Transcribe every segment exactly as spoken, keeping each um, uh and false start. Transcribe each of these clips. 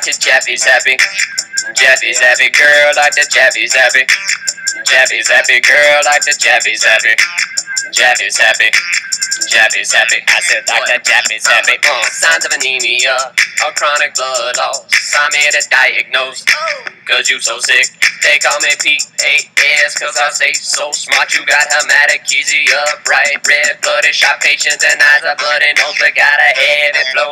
like this Jaffey's happy. Jaffey's happy girl, like this Jaffey's happy. Jaffey's happy girl, like this Jaffey's happy. Jaffey's happy. Jaffey's happy. I said like that Jaffey's happy. Uh, signs of anemia or chronic blood loss. I'm here to diagnose. Cause you so sick. They call me P A S cause I say so smart. You got hematochezia, bright red blooded, shot patients and eyes are bloody, nose but got a heavy flow,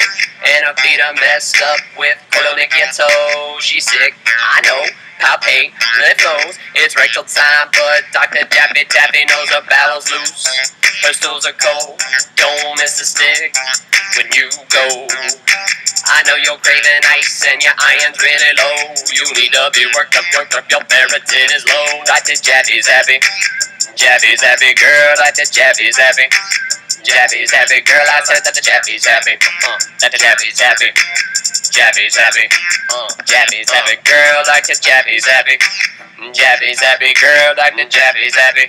and her feet are messed up with koilonychia toe. She's sick, I know, palpate, blood flows, it's rectal time, but Doctor Jaffey Jaffey knows her battle's loose. Her stools are cold, don't miss a stick when you go. I know you're craving ice and your iron's really low. You need to be worked up, worked up, your ferritin is low. Like this Jaffey's happy. Jaffey's happy girl, like this Jaffey's happy. Jaffey's happy girl, I said that the Jaffey's happy. Uh, that the Jaffey's happy. Jaffey's happy. Uh, Jaffey's happy girl, like this Jaffey's happy. Jaffey's happy girl, like the Jaffey's happy.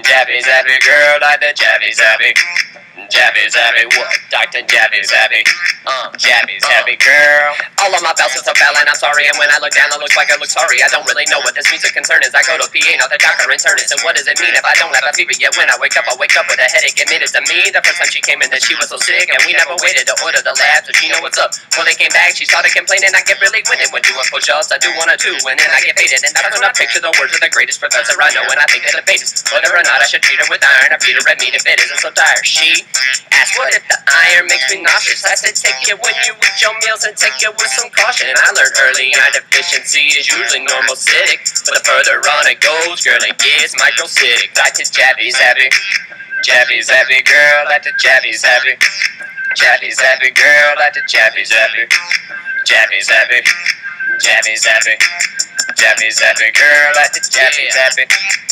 Jaffey's happy girl, like the Jaffey's happy. Jaffey's happy, what? Doctor Jaffey's happy. Uh, Jaffey's uh, happy girl. All of my bouts is a foul and I'm sorry. And when I look down, I look like I look sorry. I don't really know what this music concern is. I go to P A, not the doctor internist. And what does it mean if I don't have a fever? Yet when I wake up, I wake up with a headache. Admitted to me, the first time she came in that she was so sick. And we never waited to order the lab, so she know what's up. When they came back, she started complaining. I get really winded when doing push-ups. I do one or two, and then I get faded. And I don't know picture the words of the greatest professor I know. And I think they're the basis. Whether or not I should treat her with iron, I feed her red meat if it isn't so dire. She asked what if the iron makes me nauseous. I said take it when you eat your meals and take it with some caution. I learned early iron deficiency is usually normocytic, but the further on it goes, girl, it gets microcytic. Like this Jaffey's happy. Jaffey's happy girl, like the Jaffey's happy. Jaffey's happy girl, like the Jaffey's happy. Jaffey's happy. Jaffey's happy. Jaffey's happy girl, like the Jaffey's happy.